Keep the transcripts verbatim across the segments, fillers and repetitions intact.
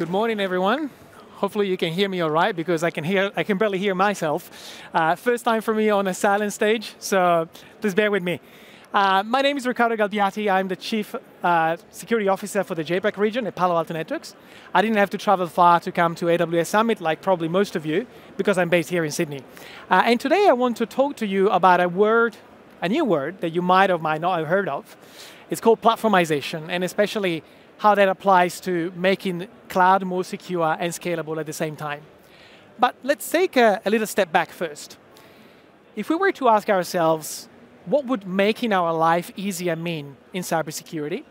Good morning, everyone. Hopefully you can hear me all right, because I can hear I can barely hear myself. Uh, first time for me on a silent stage, so please bear with me. Uh, my name is Ricardo Galbiati. I'm the Chief uh, Security Officer for the JAPAC region at Palo Alto Networks. I didn't have to travel far to come to A W S Summit, like probably most of you, because I'm based here in Sydney. Uh, and today I want to talk to you about a word, a new word that you might or might not have heard of. It's called platformization, and especially how that applies to making cloud more secure and scalable at the same time. But let's take a, a little step back first. If we were to ask ourselves, what would making our life easier mean in cybersecurity?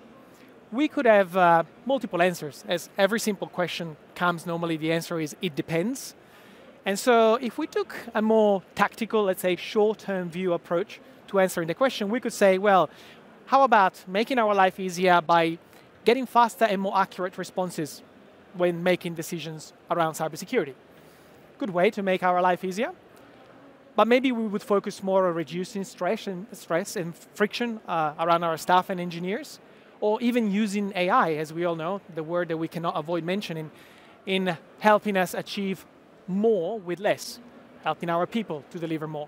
We could have uh, multiple answers. As every simple question comes, normally the answer is, it depends. And so if we took a more tactical, let's say short-term view approach to answering the question, we could say, well, how about making our life easier by getting faster and more accurate responses when making decisions around cybersecurity? Good way to make our life easier. But maybe we would focus more on reducing stress and, stress and friction uh, around our staff and engineers, or even using A I, as we all know, the word that we cannot avoid mentioning, in helping us achieve more with less, helping our people to deliver more.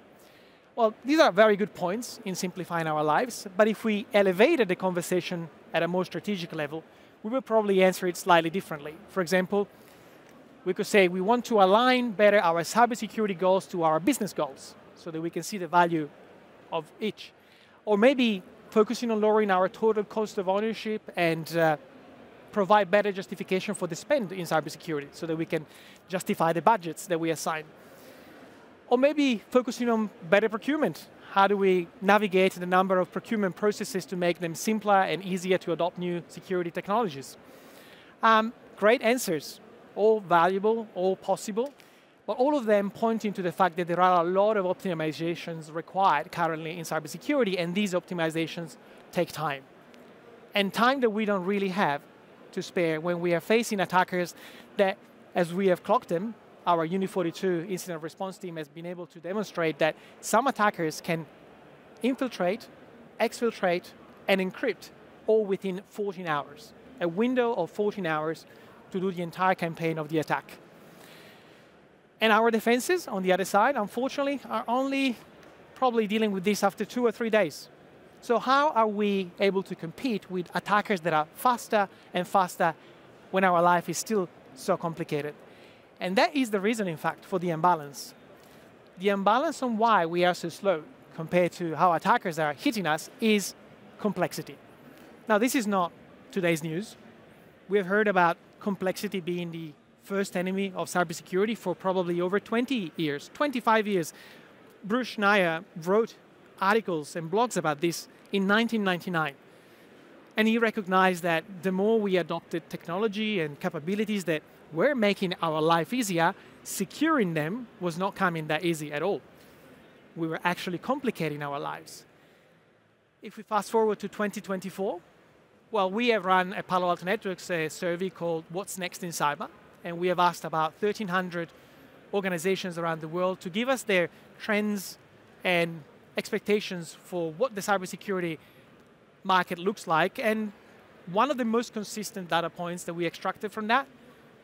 Well, these are very good points in simplifying our lives, but if we elevated the conversation at a more strategic level, we would probably answer it slightly differently. For example, we could say we want to align better our cybersecurity goals to our business goals so that we can see the value of each. Or maybe focusing on lowering our total cost of ownership and uh, provide better justification for the spend in cybersecurity so that we can justify the budgets that we assign. Or maybe focusing on better procurement. How do we navigate the number of procurement processes to make them simpler and easier to adopt new security technologies? Um, great answers. All valuable, all possible, but all of them pointing to the fact that there are a lot of optimizations required currently in cybersecurity, and these optimizations take time. And time that we don't really have to spare when we are facing attackers that, as we have clocked them, our Unit forty-two incident response team has been able to demonstrate that some attackers can infiltrate, exfiltrate, and encrypt all within fourteen hours. A window of fourteen hours to do the entire campaign of the attack. And our defenses on the other side, unfortunately, are only probably dealing with this after two or three days. So how are we able to compete with attackers that are faster and faster when our life is still so complicated? And that is the reason, in fact, for the imbalance. The imbalance on why we are so slow compared to how attackers are hitting us is complexity. Now, this is not today's news. We have heard about complexity being the first enemy of cybersecurity for probably over twenty years, twenty-five years. Bruce Schneier wrote articles and blogs about this in nineteen ninety-nine. And he recognized that the more we adopted technology and capabilities that were making our life easier, securing them was not coming that easy at all. We were actually complicating our lives. If we fast forward to twenty twenty-four, well, we have run at Palo Alto Networks a survey called What's Next in Cyber? And we have asked about thirteen hundred organizations around the world to give us their trends and expectations for what the cybersecurity market looks like. And one of the most consistent data points that we extracted from that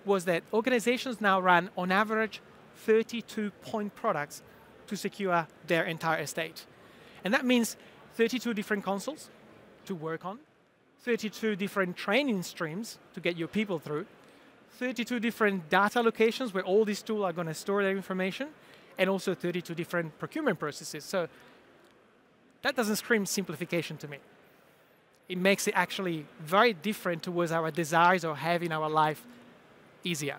was that organizations now run, on average, thirty-two point products to secure their entire estate. And that means thirty-two different consoles to work on, thirty-two different training streams to get your people through, thirty-two different data locations where all these tools are going to store their information, and also thirty-two different procurement processes. So that doesn't scream simplification to me. It makes it actually very different towards our desires of having our life easier.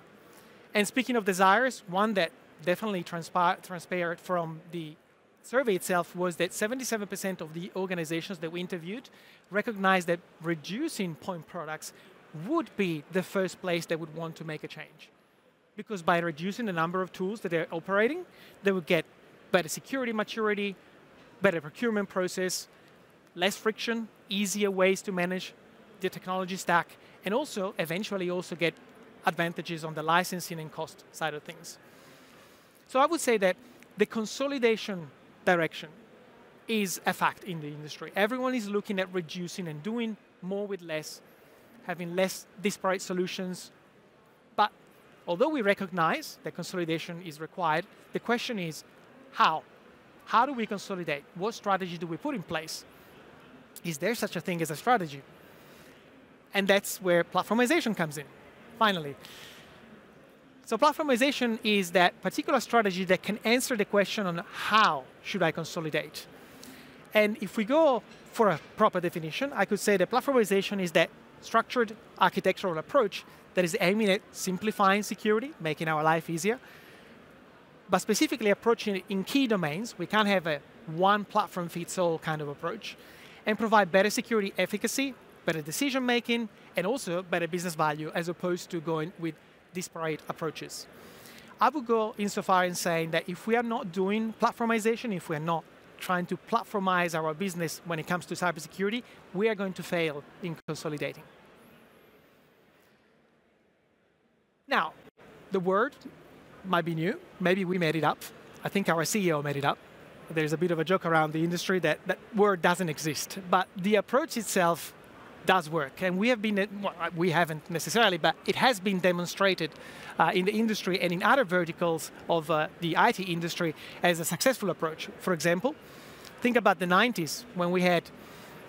And speaking of desires, one that definitely transpired, transpired from the survey itself was that seventy-seven percent of the organizations that we interviewed recognized that reducing point products would be the first place they would want to make a change. Because by reducing the number of tools that they're operating, they would get better security maturity, better procurement process, less friction, easier ways to manage the technology stack, and also eventually also get advantages on the licensing and cost side of things. So I would say that the consolidation direction is a fact in the industry. Everyone is looking at reducing and doing more with less, having less disparate solutions, although we recognize that consolidation is required, the question is how? How do we consolidate? What strategy do we put in place? Is there such a thing as a strategy? And that's where platformization comes in, finally. So platformization is that particular strategy that can answer the question on how should I consolidate? And if we go for a proper definition, I could say that platformization is that structured architectural approach that is aiming at simplifying security, making our life easier, but specifically approaching it in key domains. We can't have a one platform fits all kind of approach, and provide better security efficacy, better decision making, and also better business value as opposed to going with disparate approaches. I would go insofar in saying that if we are not doing platformization, if we are not trying to platformize our business when it comes to cybersecurity, we are going to fail in consolidating. Now, the word might be new. Maybe we made it up. I think our C E O made it up. There's a bit of a joke around the industry that that word doesn't exist, but the approach itself does work. And we have been, well, we haven't necessarily, but it has been demonstrated uh, in the industry and in other verticals of uh, the I T industry as a successful approach. For example, think about the nineties when we had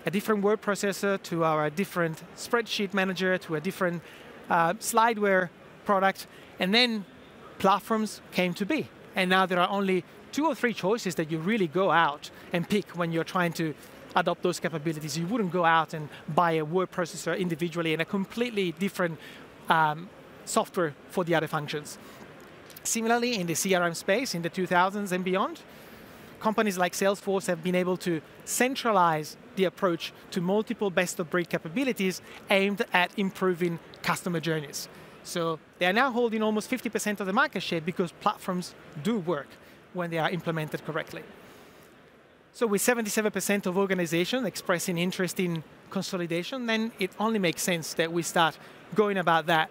a different word processor to our different spreadsheet manager to a different uh, slideware product, and then platforms came to be. And now there are only two or three choices that you really go out and pick when you're trying to adopt those capabilities. You wouldn't go out and buy a word processor individually and a completely different um, software for the other functions. Similarly, in the C R M space, in the two thousands and beyond, companies like Salesforce have been able to centralize the approach to multiple best-of-breed capabilities aimed at improving customer journeys. So they are now holding almost fifty percent of the market share because platforms do work when they are implemented correctly. So with seventy-seven percent of organizations expressing interest in consolidation, then it only makes sense that we start going about that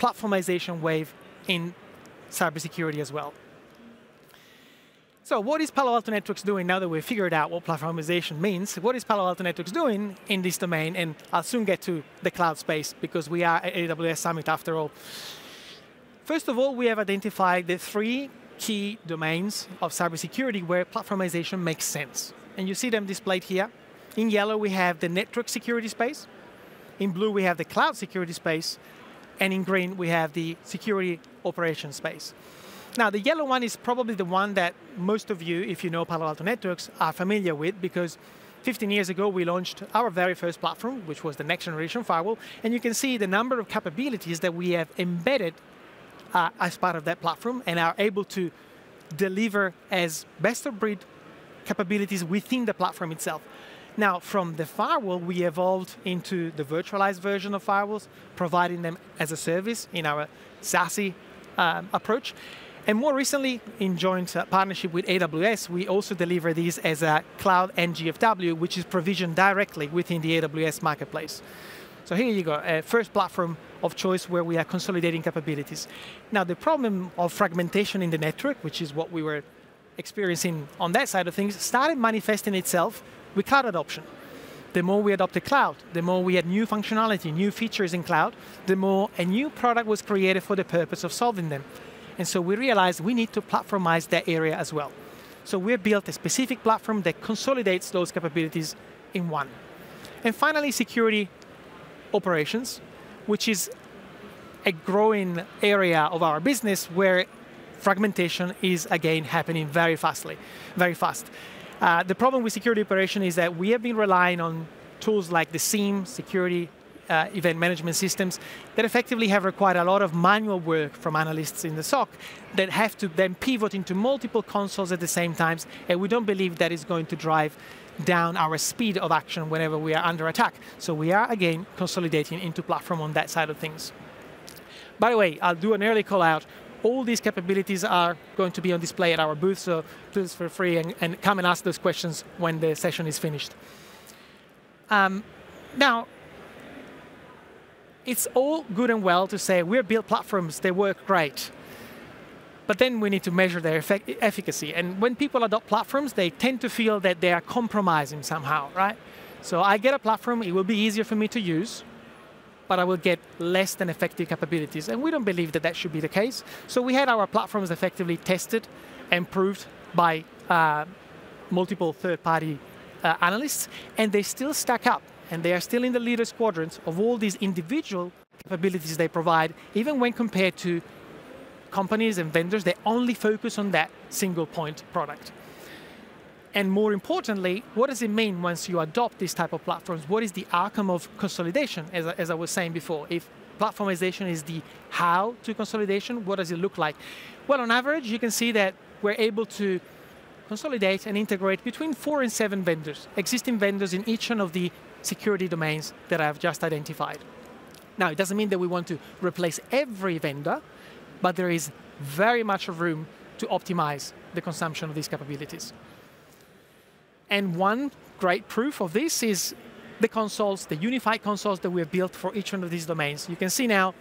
platformization wave in cybersecurity as well. So what is Palo Alto Networks doing now that we've figured out what platformization means? What is Palo Alto Networks doing in this domain? And I'll soon get to the cloud space because we are at A W S Summit after all. First of all, we have identified the three key domains of cybersecurity where platformization makes sense. And you see them displayed here. In yellow, we have the network security space. In blue, we have the cloud security space. And in green, we have the security operations space. Now, the yellow one is probably the one that most of you, if you know Palo Alto Networks, are familiar with, because fifteen years ago, we launched our very first platform, which was the next generation firewall. And you can see the number of capabilities that we have embedded Uh, as part of that platform and are able to deliver as best-of-breed capabilities within the platform itself. Now, from the firewall, we evolved into the virtualized version of firewalls, providing them as a service in our SASE um, approach. And more recently, in joint uh, partnership with A W S, we also deliver these as a cloud N G F W, which is provisioned directly within the A W S marketplace. So here you go, uh, first platform of choice where we are consolidating capabilities. Now the problem of fragmentation in the network, which is what we were experiencing on that side of things, started manifesting itself with cloud adoption. The more we adopted cloud, the more we had new functionality, new features in cloud, the more a new product was created for the purpose of solving them. And so we realized we need to platformize that area as well. So we built a specific platform that consolidates those capabilities in one. And finally, security operations, which is a growing area of our business where fragmentation is again happening very fastly, very fast. Uh, the problem with security operation is that we have been relying on tools like the SIEM, security uh, event management systems, that effectively have required a lot of manual work from analysts in the S O C that have to then pivot into multiple consoles at the same time, and we don't believe that is going to drive down our speed of action whenever we are under attack. So we are, again, consolidating into platform on that side of things. By the way, I'll do an early call out. All these capabilities are going to be on display at our booth, so please feel free and, and come and ask those questions when the session is finished. Um, now, it's all good and well to say we build platforms, they work great. But then we need to measure their effect efficacy. And when people adopt platforms, they tend to feel that they are compromising somehow, right? So I get a platform, it will be easier for me to use. but I will get less than effective capabilities. And we don't believe that that should be the case. So we had our platforms effectively tested and proved by uh, multiple third-party uh, analysts, and they still stack up, and they are still in the leaders' quadrants of all these individual capabilities they provide, even when compared to companies and vendors, they only focus on that single point product. And more importantly, what does it mean once you adopt these type of platforms? What is the outcome of consolidation, as I, as I was saying before? If platformization is the how to consolidation, what does it look like? Well, on average, you can see that we're able to consolidate and integrate between four and seven vendors, existing vendors in each one of the security domains that I've just identified. Now, it doesn't mean that we want to replace every vendor, but there is very much of room to optimize the consumption of these capabilities. And one great proof of this is the consoles, the unified consoles that we have built for each one of these domains. You can see now,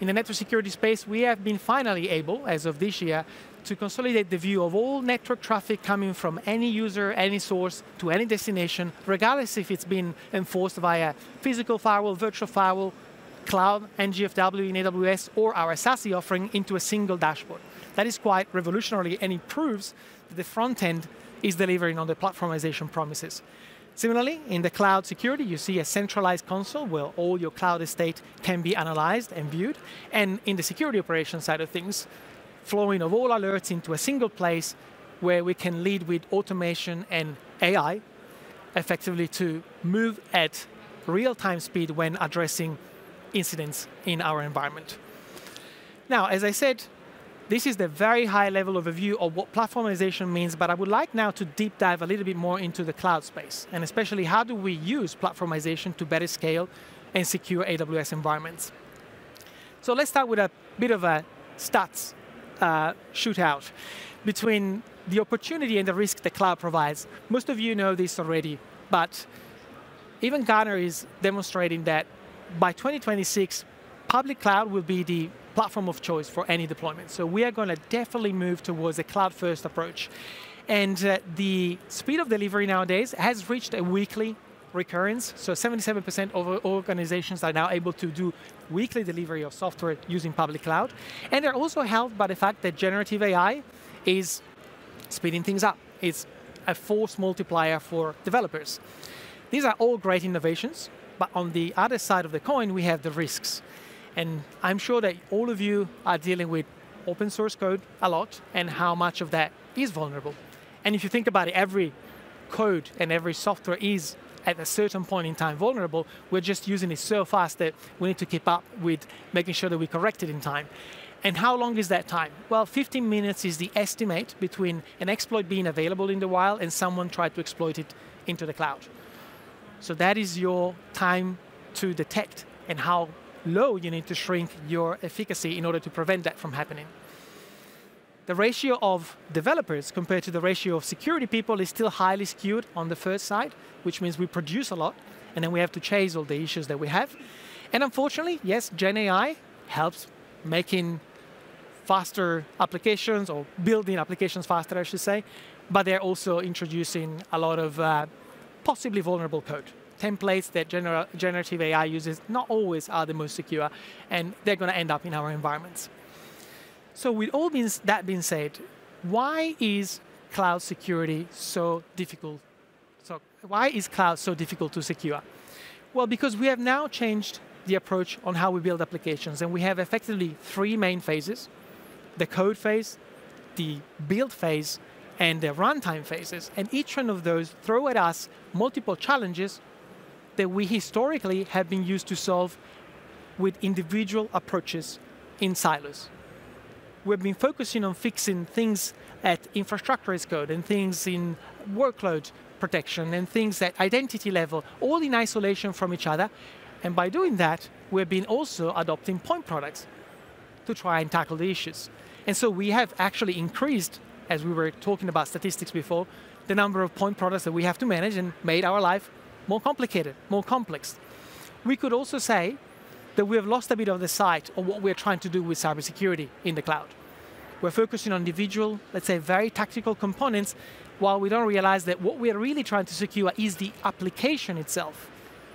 in the network security space, we have been finally able, as of this year, to consolidate the view of all network traffic coming from any user, any source, to any destination, regardless if it's been enforced via physical firewall, virtual firewall, cloud, N G F W in A W S, or our SASE offering into a single dashboard. That is quite revolutionary, and it proves that the front end is delivering on the platformization promises. Similarly, in the cloud security, you see a centralized console where all your cloud estate can be analyzed and viewed. And in the security operations side of things, flowing of all alerts into a single place where we can lead with automation and A I effectively to move at real-time speed when addressing incidents in our environment. Now, as I said, this is the very high level overview of what platformization means, but I would like now to deep dive a little bit more into the cloud space, and especially how do we use platformization to better scale and secure A W S environments. So let's start with a bit of a stats uh, shootout between the opportunity and the risk the cloud provides. Most of you know this already, but even Gartner is demonstrating that by twenty twenty-six, public cloud will be the platform of choice for any deployment. So we are going to definitely move towards a cloud-first approach. And uh, the speed of delivery nowadays has reached a weekly recurrence. So seventy-seven percent of organizations are now able to do weekly delivery of software using public cloud. And they're also helped by the fact that generative A I is speeding things up. It's a force multiplier for developers. These are all great innovations, but on the other side of the coin, we have the risks. And I'm sure that all of you are dealing with open source code a lot and how much of that is vulnerable. And if you think about it, every code and every software is at a certain point in time vulnerable. We're just using it so fast that we need to keep up with making sure that we correct it in time. And how long is that time? Well, fifteen minutes is the estimate between an exploit being available in the wild and someone tried to exploit it into the cloud. So that is your time to detect and how low, you need to shrink your efficacy in order to prevent that from happening. The ratio of developers compared to the ratio of security people is still highly skewed on the first side, which means we produce a lot, and then we have to chase all the issues that we have. And unfortunately, yes, Gen A I helps making faster applications, or building applications faster, I should say, but they're also introducing a lot of uh, possibly vulnerable code. Templates that gener generative A I uses not always are the most secure, and they're going to end up in our environments. So with all means, that being said, why is cloud security so difficult? So why is cloud so difficult to secure? Well, because we have now changed the approach on how we build applications, and we have effectively three main phases: the code phase, the build phase, and the runtime phases. And each one of those throw at us multiple challenges that we historically have been used to solve with individual approaches in silos. We've been focusing on fixing things at infrastructure as code and things in workload protection and things at identity level, all in isolation from each other. And by doing that, we've been also adopting point products to try and tackle the issues. And so we have actually increased, as we were talking about statistics before, the number of point products that we have to manage and made our life more complicated, more complex. We could also say that we have lost a bit of the sight of what we're trying to do with cybersecurity in the cloud. We're focusing on individual, let's say, very tactical components, while we don't realize that what we're really trying to secure is the application itself,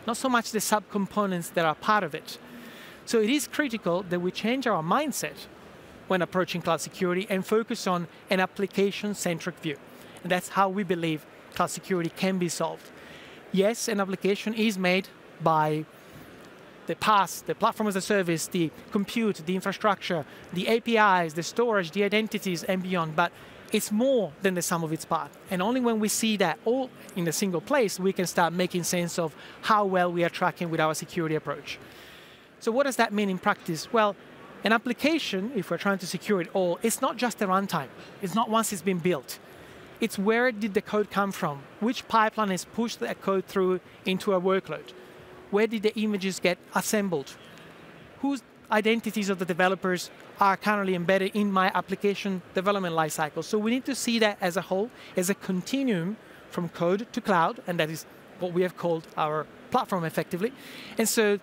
not so much the subcomponents that are part of it. So it is critical that we change our mindset when approaching cloud security and focus on an application-centric view. And that's how we believe cloud security can be solved. Yes, an application is made by the PaaS, the platform as a service, the compute, the infrastructure, the A P Is, the storage, the identities, and beyond. But it's more than the sum of its parts. And only when we see that all in a single place, we can start making sense of how well we are tracking with our security approach. So what does that mean in practice? Well, an application, if we're trying to secure it all, it's not just the runtime. It's not once it's been built. It's where did the code come from? Which pipeline has pushed that code through into a workload? Where did the images get assembled? Whose identities of the developers are currently embedded in my application development lifecycle? So we need to see that as a whole, as a continuum from code to cloud, and that is what we have called our platform effectively. And so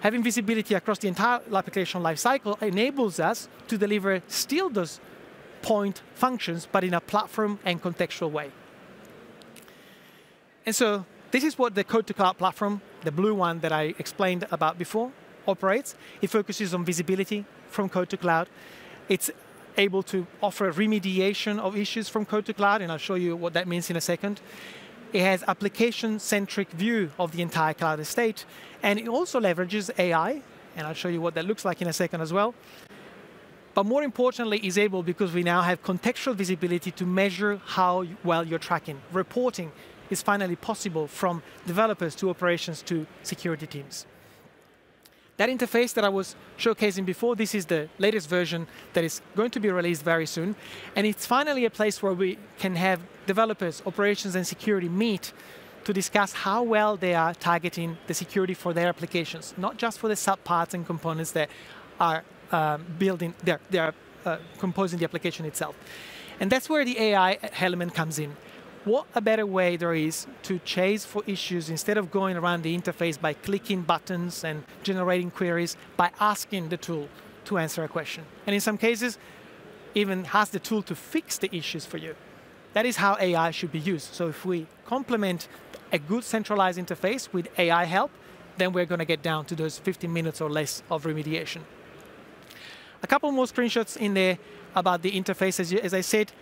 having visibility across the entire application lifecycle enables us to deliver still those point functions, but in a platform and contextual way. And so this is what the code to cloud platform, the blue one that I explained about before, operates. It focuses on visibility from code to cloud. It's able to offer remediation of issues from code to cloud, and I'll show you what that means in a second. It has application-centric view of the entire cloud estate, and it also leverages A I, and I'll show you what that looks like in a second as well. But more importantly, it's able, because we now have contextual visibility, to measure how well you're tracking. Reporting is finally possible from developers to operations to security teams. That interface that I was showcasing before, this is the latest version that is going to be released very soon. And it's finally a place where we can have developers, operations, and security meet to discuss how well they are targeting the security for their applications, not just for the subparts and components that are um, building, they're, they're uh, composing the application itself. And that's where the A I element comes in. What a better way there is to chase for issues instead of going around the interface by clicking buttons and generating queries, by asking the tool to answer a question. And in some cases, even ask the tool to fix the issues for you. That is how A I should be used. So if we complement a good centralized interface with A I help, then we're going to get down to those fifteen minutes or less of remediation. A couple more screenshots in there about the interface. As, you, as I said,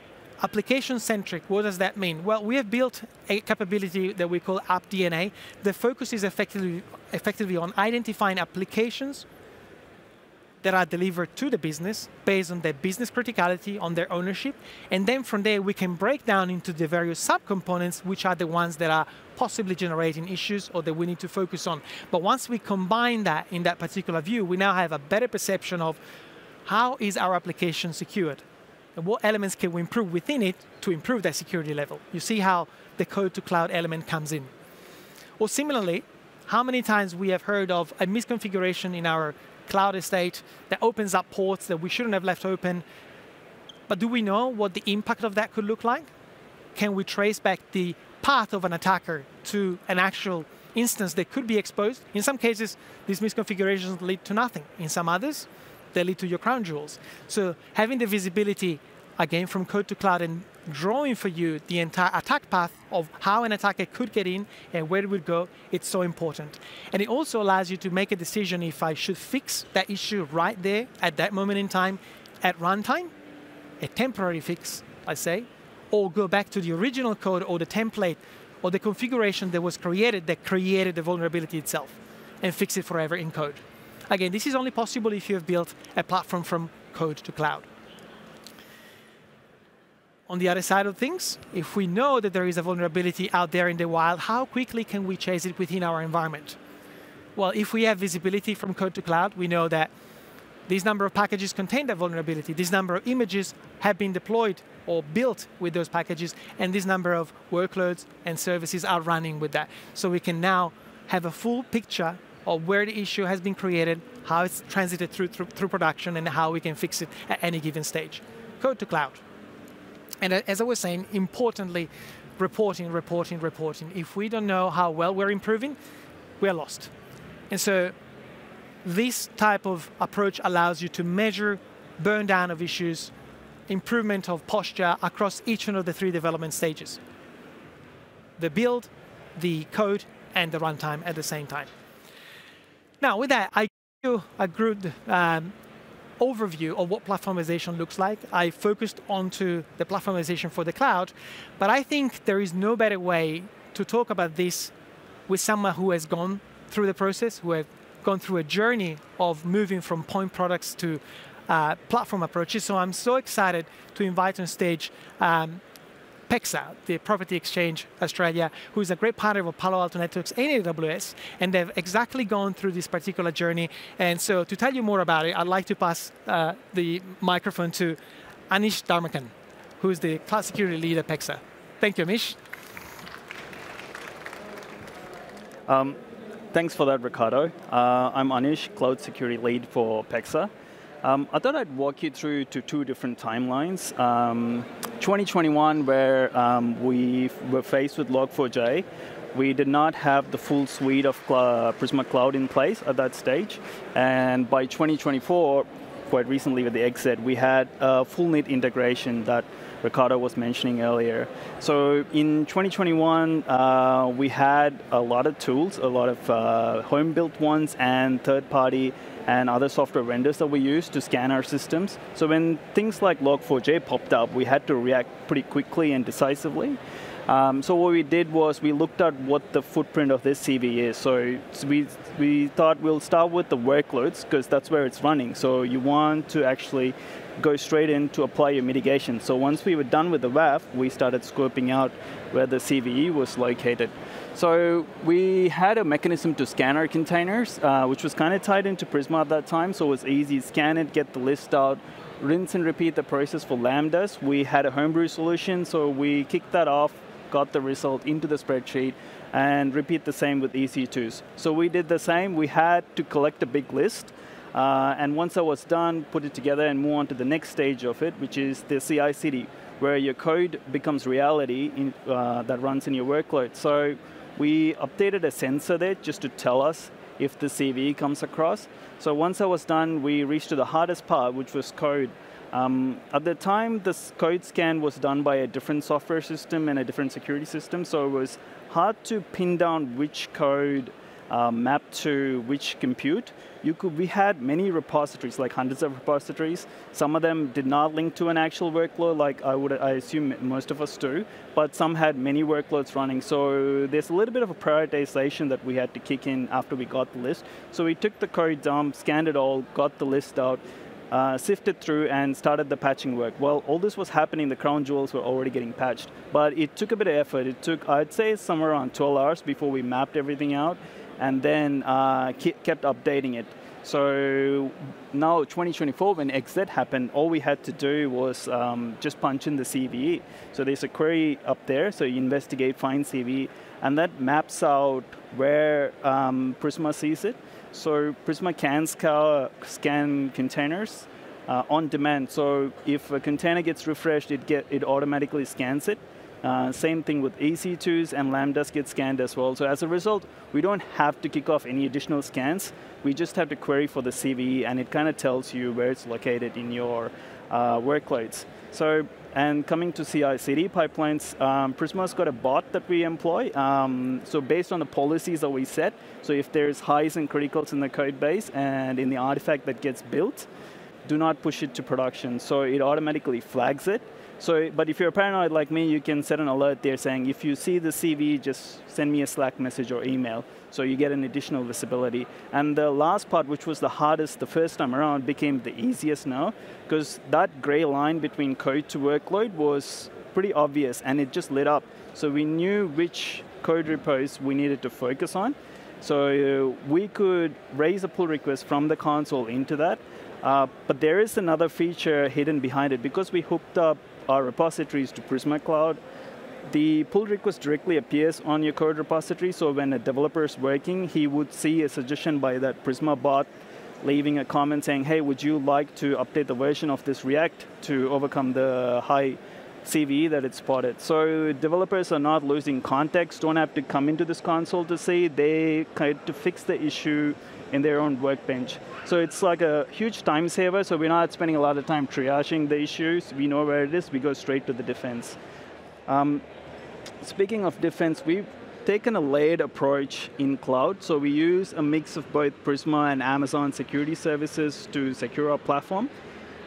application-centric, what does that mean? Well, we have built a capability that we call App D N A. The focus is effectively, effectively on identifying applications that are delivered to the business based on their business criticality, on their ownership. And then from there, we can break down into the various subcomponents, which are the ones that are possibly generating issues or that we need to focus on. But once we combine that in that particular view, we now have a better perception of how is our application secured. And what elements can we improve within it to improve that security level? You see how the code to cloud element comes in. Or similarly, how many times we have heard of a misconfiguration in our cloud estate that opens up ports that we shouldn't have left open, but do we know what the impact of that could look like? Can we trace back the path of an attacker to an actual instance that could be exposed? In some cases, these misconfigurations lead to nothing. In some others, they lead to your crown jewels. So having the visibility, again, from code to cloud and drawing for you the entire attack path of how an attacker could get in and where it would go, it's so important. And it also allows you to make a decision if I should fix that issue right there at that moment in time at runtime, a temporary fix, I say, or go back to the original code or the template or the configuration that was created that created the vulnerability itself and fix it forever in code. Again, this is only possible if you have built a platform from code to cloud. On the other side of things, if we know that there is a vulnerability out there in the wild, how quickly can we chase it within our environment? Well, if we have visibility from code to cloud, we know that this number of packages contain that vulnerability, this number of images have been deployed or built with those packages, and this number of workloads and services are running with that. So we can now have a full picture or where the issue has been created, how it's transited through, through, through production, and how we can fix it at any given stage. Code to cloud. And as I was saying, importantly, reporting, reporting, reporting. If we don't know how well we're improving, we're lost. And so this type of approach allows you to measure burn down of issues, improvement of posture across each one of the three development stages. The build, the code, and the runtime at the same time. Now, with that, I you a good um, overview of what platformization looks like. I focused onto the platformization for the cloud, but I think there is no better way to talk about this with someone who has gone through the process, who have gone through a journey of moving from point products to uh, platform approaches. So I'm so excited to invite on stage um, PEXA, the Property Exchange Australia, who is a great partner of Palo Alto Networks and A W S, and they've exactly gone through this particular journey. And so to tell you more about it, I'd like to pass uh, the microphone to Anish Dharmakan, who is the cloud security lead at PEXA. Thank you, Anish. Um, thanks for that, Ricardo. Uh, I'm Anish, cloud security lead for PEXA. Um, I thought I'd walk you through to two different timelines. Um, twenty twenty-one, where um, we were faced with log four j, we did not have the full suite of uh, Prisma Cloud in place at that stage. And by twenty twenty-four, quite recently with the exit, we had a full N I T integration that Ricardo was mentioning earlier. So in twenty twenty-one, uh, we had a lot of tools, a lot of uh, home-built ones and third-party and other software vendors that we use to scan our systems. So when things like log four j popped up, we had to react pretty quickly and decisively. Um, so what we did was we looked at what the footprint of this C V E is. So we, we thought we'll start with the workloads because that's where it's running. So you want to actually go straight in to apply your mitigation. So once we were done with the W A F, we started scoping out where the C V E was located. So we had a mechanism to scan our containers, uh, which was kind of tied into Prisma at that time, so it was easy. Scan it, get the list out, rinse and repeat the process for Lambdas. We had a homebrew solution, so we kicked that off, got the result into the spreadsheet, and repeat the same with E C twos. So we did the same. We had to collect a big list, uh, and once that was done, put it together and move on to the next stage of it, which is the C I C D, where your code becomes reality in, uh, that runs in your workload. So we updated a sensor there just to tell us if the C V E comes across. So once that was done, we reached to the hardest part, which was code. Um, at the time, this code scan was done by a different software system and a different security system, so it was hard to pin down which code uh, mapped to which compute. You could, we had many repositories, like hundreds of repositories. Some of them did not link to an actual workload, like I would, I assume most of us do, but some had many workloads running. So there's a little bit of a prioritization that we had to kick in after we got the list. So we took the code dump, scanned it all, got the list out, Uh, sifted through and started the patching work. Well, all this was happening, the crown jewels were already getting patched, but it took a bit of effort. It took, I'd say, somewhere around twelve hours before we mapped everything out and then uh, kept updating it. So now twenty twenty-four, when exit happened, all we had to do was um, just punch in the C V E. So there's a query up there, so you investigate, find C V E, and that maps out where um, Prisma sees it. So Prisma can scan containers uh, on demand. So if a container gets refreshed, it, get, it automatically scans it. Uh, same thing with E C twos and Lambdas get scanned as well. So as a result, we don't have to kick off any additional scans. We just have to query for the C V E, and it kind of tells you where it's located in your uh, workloads. So, and coming to C I C D pipelines, um, Prisma's got a bot that we employ. Um, so based on the policies that we set, so if there's highs and criticals in the code base and in the artifact that gets built, do not push it to production. So it automatically flags it. So, but if you're paranoid like me, you can set an alert there saying, if you see the C V E, just send me a Slack message or email. So you get an additional visibility. And the last part, which was the hardest the first time around, became the easiest now, because that gray line between code to workload was pretty obvious, and it just lit up. So we knew which code repos we needed to focus on. So uh, we could raise a pull request from the console into that. Uh, but there is another feature hidden behind it. Because we hooked up our repositories to Prisma Cloud, the pull request directly appears on your code repository, so when a developer is working, he would see a suggestion by that Prisma bot leaving a comment saying, hey, would you like to update the version of this React to overcome the high C V E that it's spotted? So developers are not losing context, don't have to come into this console to see, they kind of fix the issue in their own workbench. So it's like a huge time saver, so we're not spending a lot of time triaging the issues. We know where it is, we go straight to the defense. Um, speaking of defense, we taken a layered approach in cloud. So we use a mix of both Prisma and Amazon security services to secure our platform.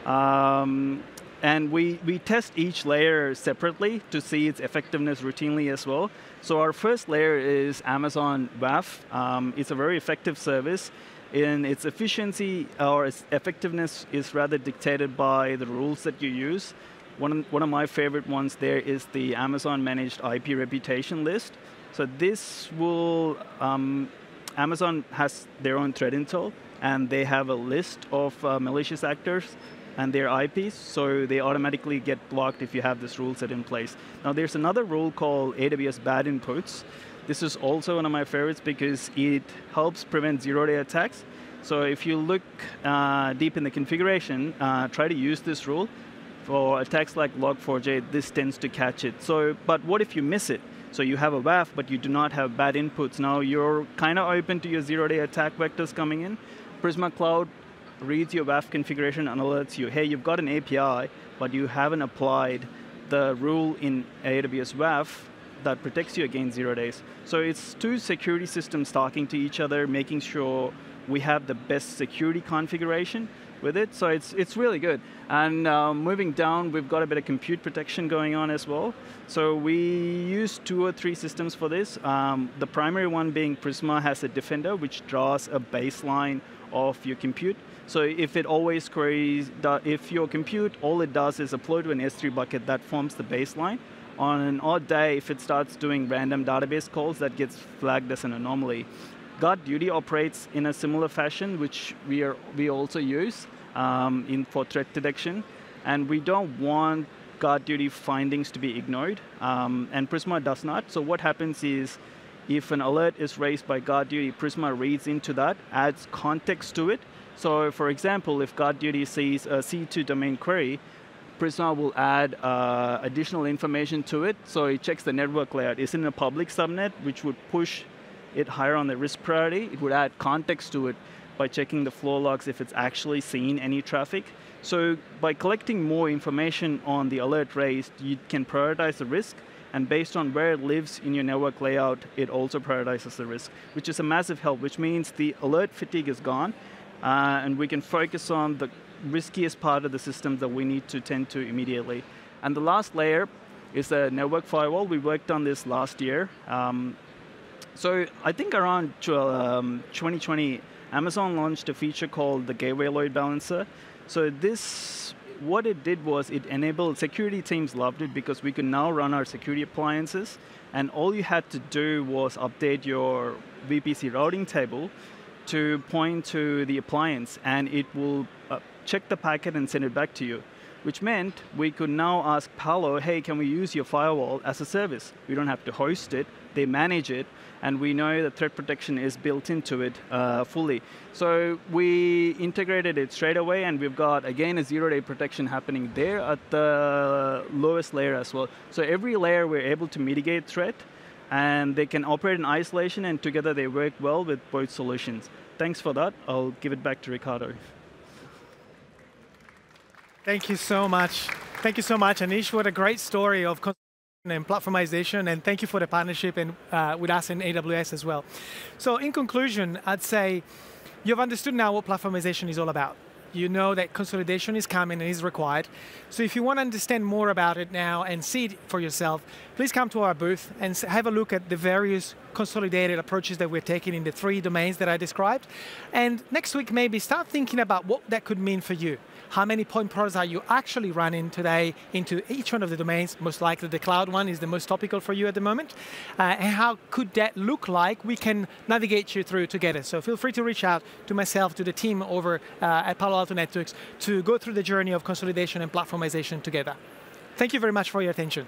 Um, and we, we test each layer separately to see its effectiveness routinely as well. So our first layer is Amazon W A F. Um, it's a very effective service. In its efficiency or its effectiveness is rather dictated by the rules that you use. One of, one of my favorite ones there is the Amazon Managed I P Reputation List. So this will, um, Amazon has their own threat intel, and they have a list of uh, malicious actors and their I Ps, so they automatically get blocked if you have this rule set in place. Now there's another rule called A W S Bad Inputs. This is also one of my favorites because it helps prevent zero-day attacks. So if you look uh, deep in the configuration, uh, try to use this rule. For attacks like log four j, this tends to catch it. So, but what if you miss it? So you have a W A F, but you do not have bad inputs. Now you're kind of open to your zero-day attack vectors coming in. Prisma Cloud reads your W A F configuration and alerts you, hey, you've got an A P I, but you haven't applied the rule in A W S W A F that protects you against zero days. So it's two security systems talking to each other, making sure we have the best security configuration with it, so it's, it's really good. And uh, moving down, we've got a bit of compute protection going on as well. So we use two or three systems for this. Um, the primary one being Prisma has a defender, which draws a baseline of your compute. So if it always queries, if your compute, all it does is upload to an S three bucket, that forms the baseline. On an odd day, if it starts doing random database calls, that gets flagged as an anomaly. GuardDuty operates in a similar fashion, which we, are, we also use um, in, for threat detection. And we don't want GuardDuty findings to be ignored, um, and Prisma does not. So what happens is, if an alert is raised by GuardDuty, Prisma reads into that, adds context to it. So for example, if GuardDuty sees a C two domain query, Prisma will add uh, additional information to it. So it checks the network layer. It's in a public subnet, which would push it higher on the risk priority. It would add context to it by checking the flow logs if it's actually seen any traffic. So by collecting more information on the alert raised, you can prioritize the risk, and based on where it lives in your network layout, it also prioritizes the risk, which is a massive help, which means the alert fatigue is gone, uh, and we can focus on the riskiest part of the system that we need to tend to immediately. And the last layer is the network firewall. We worked on this last year. Um, So I think around um, twenty twenty, Amazon launched a feature called the Gateway Load Balancer. So this, what it did was it enabled, security teams loved it because we could now run our security appliances, and all you had to do was update your V P C routing table to point to the appliance, and it will uh, check the packet and send it back to you, which meant we could now ask Palo, hey, can we use your firewall as a service? We don't have to host it, they manage it, and we know that threat protection is built into it uh, fully. So we integrated it straight away, and we've got, again, a zero-day protection happening there at the lowest layer as well. So every layer we're able to mitigate threat, and they can operate in isolation, and together they work well with both solutions. Thanks for that. I'll give it back to Ricardo. Thank you so much. Thank you so much, Anish. What a great story of consolidation and platformization, and thank you for the partnership and, uh, with us in A W S as well. So in conclusion, I'd say you've understood now what platformization is all about. You know that consolidation is coming and is required. So if you want to understand more about it now and see it for yourself, please come to our booth and have a look at the various consolidated approaches that we're taking in the three domains that I described. And next week, maybe start thinking about what that could mean for you. How many point products are you actually running today into each one of the domains? Most likely the cloud one is the most topical for you at the moment. Uh, and how could that look like? We can navigate you through together. So feel free to reach out to myself, to the team over uh, at Palo Alto Networks to go through the journey of consolidation and platformization together. Thank you very much for your attention.